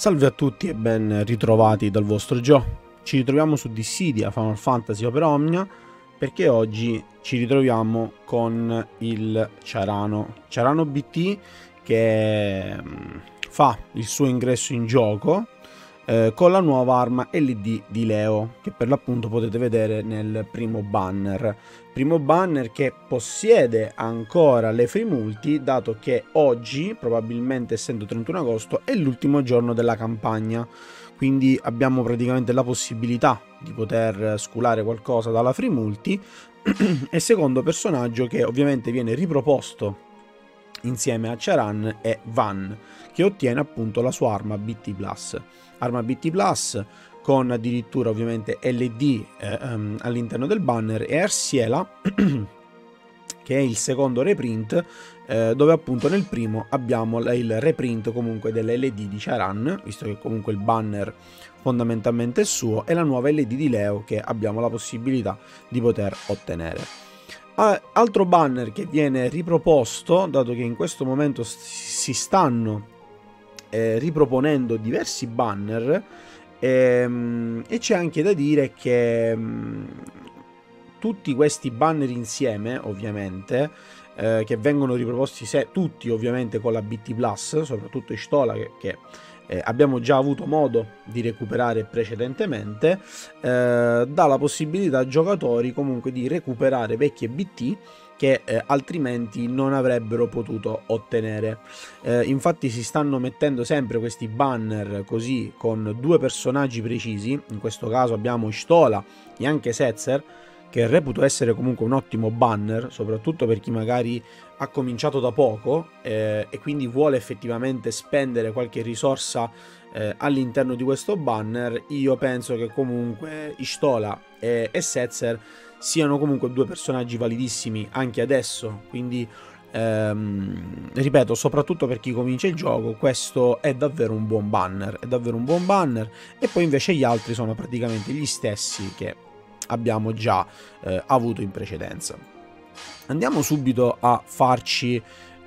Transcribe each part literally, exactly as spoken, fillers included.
Salve a tutti e ben ritrovati dal vostro Gio. Ci ritroviamo su Dissidia Final Fantasy Opera Omnia perché oggi ci ritroviamo con il Ciarano. Ciarano B T che fa il suo ingresso in gioco eh, con la nuova arma L D di Leo, che per l'appunto potete vedere nel primo banner. Primo banner che possiede ancora le free multi, dato che oggi, probabilmente essendo trentuno agosto, è l'ultimo giorno della campagna, quindi abbiamo praticamente la possibilità di poter sculare qualcosa dalla free multi e secondo personaggio che ovviamente viene riproposto insieme a Ciaran e Van, che ottiene appunto la sua arma B T plus, arma B T plus con addirittura ovviamente L D eh, ehm, all'interno del banner, e Arsiela che è il secondo reprint, eh, dove appunto nel primo abbiamo il reprint comunque dell'L D di Ciaran, visto che comunque il banner fondamentalmente è suo, e la nuova L D di Leo che abbiamo la possibilità di poter ottenere. Ah, altro banner che viene riproposto, dato che in questo momento si stanno eh, riproponendo diversi banner. E, e c'è anche da dire che mh, tutti questi banner insieme, ovviamente, eh, che vengono riproposti se, tutti ovviamente con la B T plus, soprattutto Y'shtola, che, che eh, abbiamo già avuto modo di recuperare precedentemente, eh, dà la possibilità ai giocatori comunque di recuperare vecchie B T che eh, altrimenti non avrebbero potuto ottenere. Eh, infatti si stanno mettendo sempre questi banner così con due personaggi precisi, in questo caso abbiamo Y'shtola e anche Setzer, che reputo essere comunque un ottimo banner, soprattutto per chi magari ha cominciato da poco eh, e quindi vuole effettivamente spendere qualche risorsa eh, all'interno di questo banner. Io penso che comunque Y'shtola e, e Setzer siano comunque due personaggi validissimi anche adesso, quindi ehm, ripeto, soprattutto per chi comincia il gioco, questo è davvero un buon banner, è davvero un buon banner. E poi invece gli altri sono praticamente gli stessi che abbiamo già eh, avuto in precedenza. Andiamo subito a farci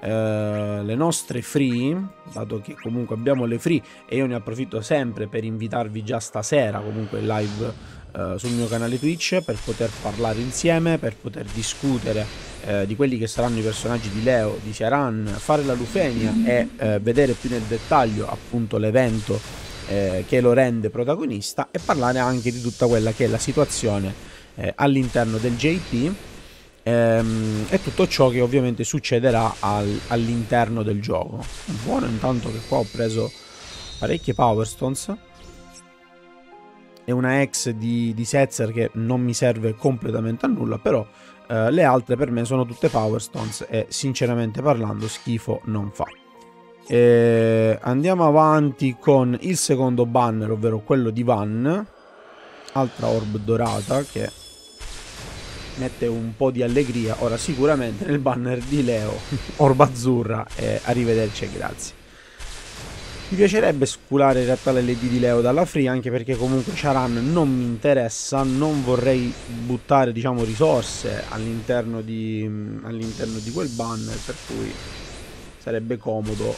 eh, le nostre free, dato che comunque abbiamo le free, e io ne approfitto sempre per invitarvi già stasera comunque live eh, sul mio canale Twitch, per poter parlare insieme, per poter discutere eh, di quelli che saranno i personaggi di Leo, di Ciaran, fare la Lufenia e eh, vedere più nel dettaglio appunto l'evento Eh, che lo rende protagonista, e parlare anche di tutta quella che è la situazione eh, all'interno del J P ehm, e tutto ciò che ovviamente succederà al, all'interno del gioco. Buono intanto che qua ho preso parecchie Power Stones e una ex di, di Setzer che non mi serve completamente a nulla, però eh, le altre per me sono tutte Power Stones e sinceramente parlando schifo non fa. Eh, andiamo avanti con il secondo banner, ovvero quello di Van, altra orb dorata che mette un po' di allegria. Ora sicuramente nel banner di Leo orb azzurra eh, arrivederci e grazie. Mi piacerebbe sculare in realtà l'L D di Leo dalla free, anche perché comunque Ciaran non mi interessa, non vorrei buttare diciamo risorse all'interno di, all'interno di quel banner, per cui sarebbe comodo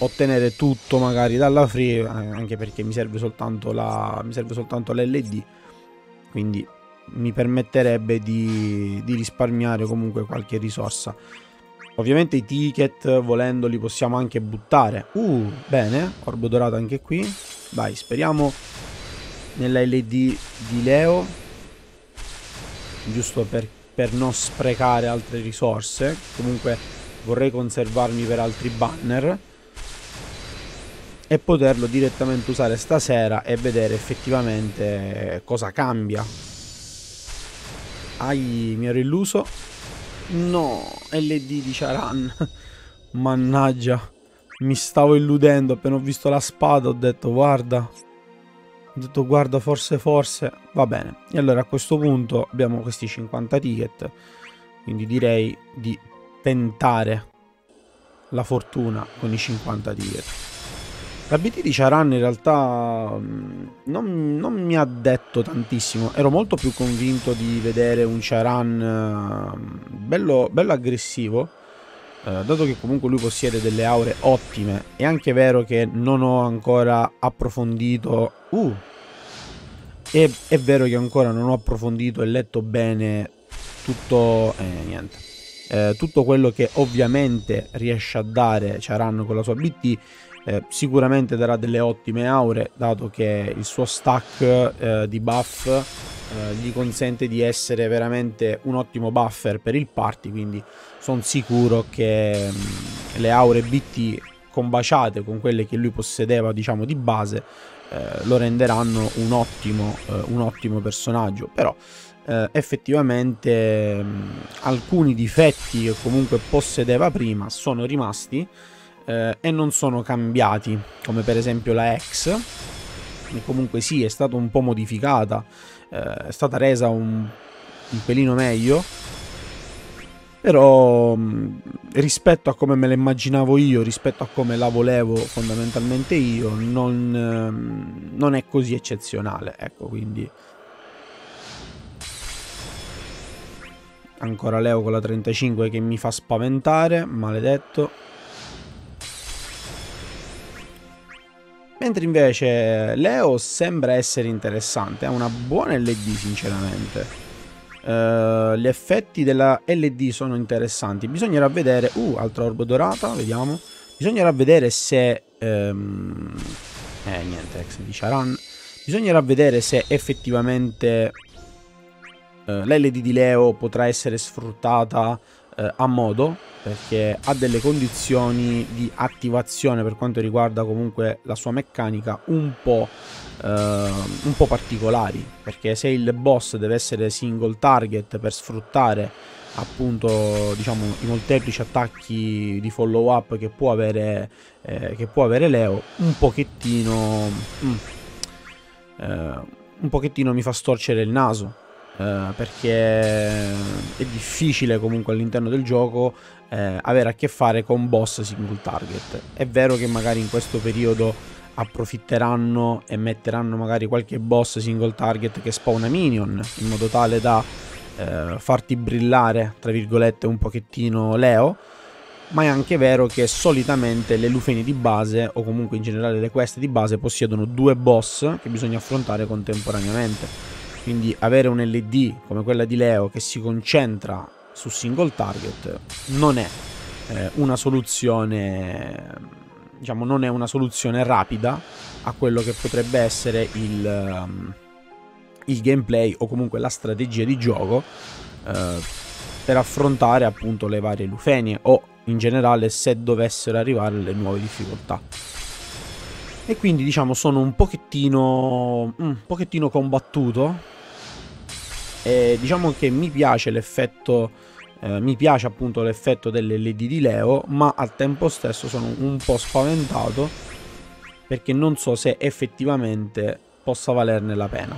ottenere tutto magari dalla free, anche perché mi serve soltanto la mi serve soltanto l'L D, quindi mi permetterebbe di, di risparmiare comunque qualche risorsa. Ovviamente i ticket volendoli possiamo anche buttare. Uh, bene, orbo dorato anche qui. Dai, speriamo nella L D di Leo, giusto per, per non sprecare altre risorse. Comunque vorrei conservarmi per altri banner e poterlo direttamente usare stasera e vedere effettivamente cosa cambia. Ai, mi ero illuso. No, L D di Ciaran. Mannaggia, mi stavo illudendo. Appena ho visto la spada ho detto guarda. Ho detto guarda, forse forse. Va bene. E allora a questo punto abbiamo questi cinquanta ticket. Quindi direi di tentare la fortuna con i cinquanta ticket. La B T di Ciaran in realtà non, non mi ha detto tantissimo. Ero molto più convinto di vedere un Ciaran bello, bello aggressivo, Eh, dato che comunque lui possiede delle aure ottime, è anche vero che non ho ancora approfondito... Uh! È, è vero che ancora non ho approfondito e letto bene tutto... Eh, niente. Eh, tutto quello che ovviamente riesce a dare Ciaran con la sua B T. Eh, sicuramente darà delle ottime aure, dato che il suo stack eh, di buff eh, gli consente di essere veramente un ottimo buffer per il party, quindi... Sono sicuro che mh, le aure B T combaciate con quelle che lui possedeva, diciamo, di base, eh, lo renderanno un ottimo, eh, un ottimo personaggio. Però eh, effettivamente mh, alcuni difetti che comunque possedeva prima sono rimasti eh, e non sono cambiati, come per esempio la X, che comunque sì, è stata un po' modificata, eh, è stata resa un, un pelino meglio. Però rispetto a come me la immaginavo io, rispetto a come la volevo fondamentalmente io, non, non è così eccezionale, ecco, quindi... Ancora Leo con la trentacinque che mi fa spaventare, maledetto. Mentre invece Leo sembra essere interessante, ha una buona L D sinceramente. Uh, gli effetti della L D sono interessanti. Bisognerà vedere. Uh, altra orbo dorata. Vediamo. Bisognerà vedere se. Um, eh, niente. Ex di Ciaran. Bisognerà vedere se effettivamente uh, l'L D di Leo potrà essere sfruttata uh, a modo, perché ha delle condizioni di attivazione per quanto riguarda comunque la sua meccanica un po'. Uh, un po' particolari, perché se il boss deve essere single target per sfruttare appunto, diciamo, i molteplici attacchi di follow up che può avere, eh, che può avere Leo, un pochettino mm, uh, un pochettino mi fa storcere il naso, uh, perché è difficile comunque all'interno del gioco eh, avere a che fare con boss single target. È vero che magari in questo periodo approfitteranno e metteranno magari qualche boss single target che spawna minion, in modo tale da eh, farti brillare, tra virgolette, un pochettino Leo. Ma è anche vero che solitamente le Lufenie di base, o comunque in generale le quest di base, possiedono due boss che bisogna affrontare contemporaneamente. Quindi avere un L D come quella di Leo che si concentra su single target non è eh, una soluzione... Diciamo, non è una soluzione rapida a quello che potrebbe essere il, um, il gameplay o comunque la strategia di gioco eh, per affrontare appunto le varie Lufenie, o in generale se dovessero arrivare le nuove difficoltà. E quindi, diciamo, sono un pochettino, un pochettino combattuto, e diciamo che mi piace l'effetto... Eh, mi piace appunto l'effetto delle L D di Leo, ma al tempo stesso sono un po' spaventato perché non so se effettivamente possa valerne la pena.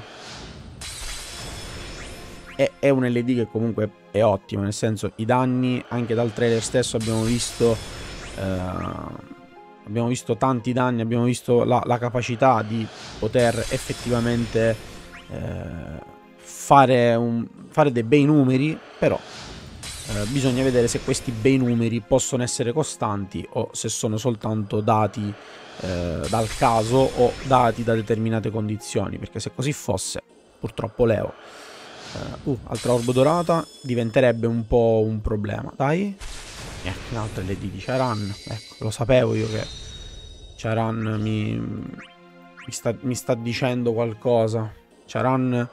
E, è un L D che comunque è ottimo, nel senso, i danni anche dal trailer stesso abbiamo visto, eh, abbiamo visto tanti danni, abbiamo visto la, la capacità di poter effettivamente eh, fare, un, fare dei bei numeri, però... Eh, bisogna vedere se questi bei numeri possono essere costanti o se sono soltanto dati eh, dal caso o dati da determinate condizioni, perché se così fosse purtroppo Leo eh, uh, altra orbo dorata diventerebbe un po' un problema. Dai, eh, un'altra L D di Ciaran. Ecco, lo sapevo io che Ciaran mi, mi, sta, mi sta dicendo qualcosa. Ciaran,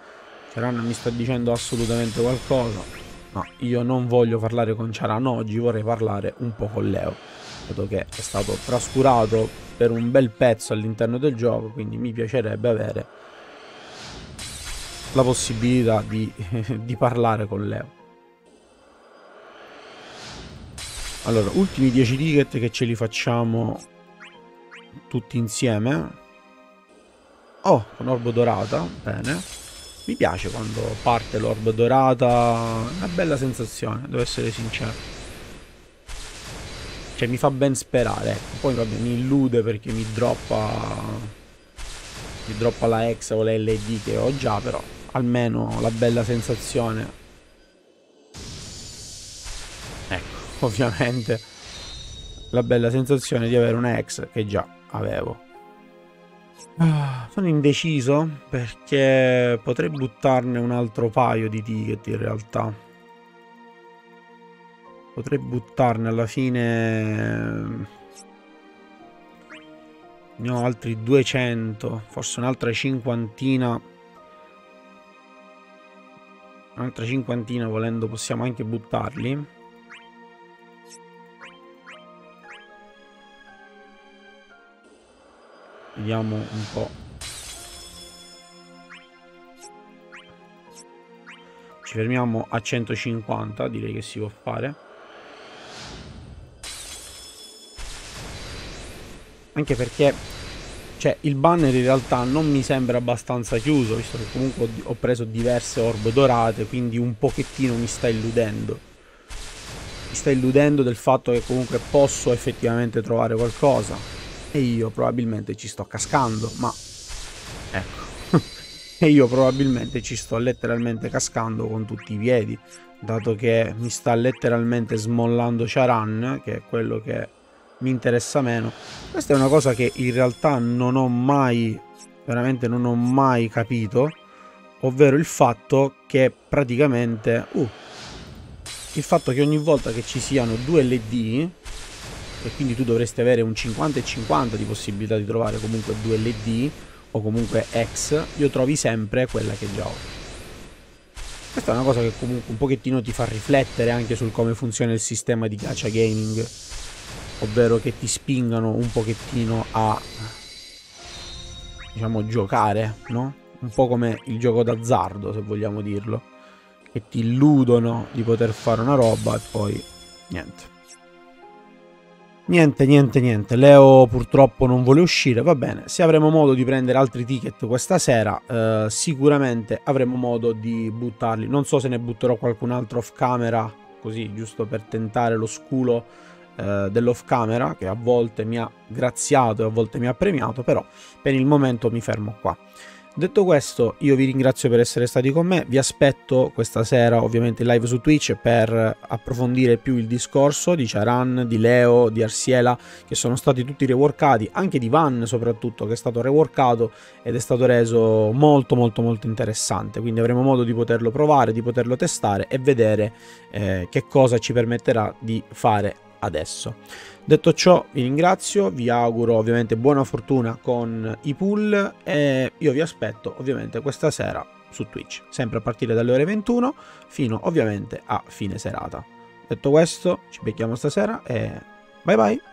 Ciaran mi sta dicendo assolutamente qualcosa. No, io non voglio parlare con Ciaran oggi, vorrei parlare un po' con Leo, dato che è stato trascurato per un bel pezzo all'interno del gioco, quindi mi piacerebbe avere la possibilità di, di parlare con Leo. Allora, ultimi dieci ticket che ce li facciamo tutti insieme. Oh, con orbo dorata, bene. Mi piace quando parte l'orb dorata, una bella sensazione, devo essere sincero. Cioè mi fa ben sperare, ecco. Poi vabbè, mi illude perché mi droppa mi droppa la X o la L D che ho già, però almeno la bella sensazione. Ecco, ovviamente la bella sensazione di avere una ex che già avevo. Ah, sono indeciso perché potrei buttarne un altro paio di ticket in realtà. Potrei buttarne alla fine... ne ho altri duecento, forse un'altra cinquantina. Un'altra cinquantina volendo possiamo anche buttarli. Vediamo un po'. Ci fermiamo a centocinquanta, direi che si può fare. Anche perché, cioè, il banner in realtà non mi sembra abbastanza chiuso, visto che comunque ho preso diverse orbe dorate, quindi un pochettino mi sta illudendo. Mi sta illudendo del fatto che comunque posso effettivamente trovare qualcosa. E io probabilmente ci sto cascando, ma... ecco. E io probabilmente ci sto letteralmente cascando con tutti i piedi, dato che mi sta letteralmente smollando Ciaran, che è quello che... mi interessa meno. Questa è una cosa che in realtà non ho mai, veramente non ho mai capito, ovvero il fatto che praticamente uh, il fatto che ogni volta che ci siano due L D, e quindi tu dovresti avere un cinquanta e cinquanta di possibilità di trovare comunque due L D o comunque X, io trovi sempre quella che già ho. Questa è una cosa che comunque un pochettino ti fa riflettere anche sul come funziona il sistema di gacha gaming, ovvero che ti spingano un pochettino a, diciamo, giocare, no? Un po' come il gioco d'azzardo, se vogliamo dirlo, che ti illudono di poter fare una roba e poi niente. Niente, niente, niente. Leo purtroppo non vuole uscire, va bene. Se avremo modo di prendere altri ticket questa sera, eh, sicuramente avremo modo di buttarli. Non so se ne butterò qualcun altro off camera, così, giusto per tentare lo sculo dell'off camera, che a volte mi ha graziato e a volte mi ha premiato, però per il momento mi fermo qua. Detto questo, io vi ringrazio per essere stati con me, vi aspetto questa sera ovviamente live su Twitch per approfondire più il discorso di Ciaran, di Leo, di Arsiela, che sono stati tutti reworkati, anche di Van soprattutto, che è stato reworkato ed è stato reso molto molto molto interessante, quindi avremo modo di poterlo provare, di poterlo testare e vedere eh, che cosa ci permetterà di fare adesso. Detto ciò, vi ringrazio, vi auguro ovviamente buona fortuna con i pool e io vi aspetto ovviamente questa sera su Twitch, sempre a partire dalle ore ventuno fino ovviamente a fine serata. Detto questo, ci becchiamo stasera e bye bye.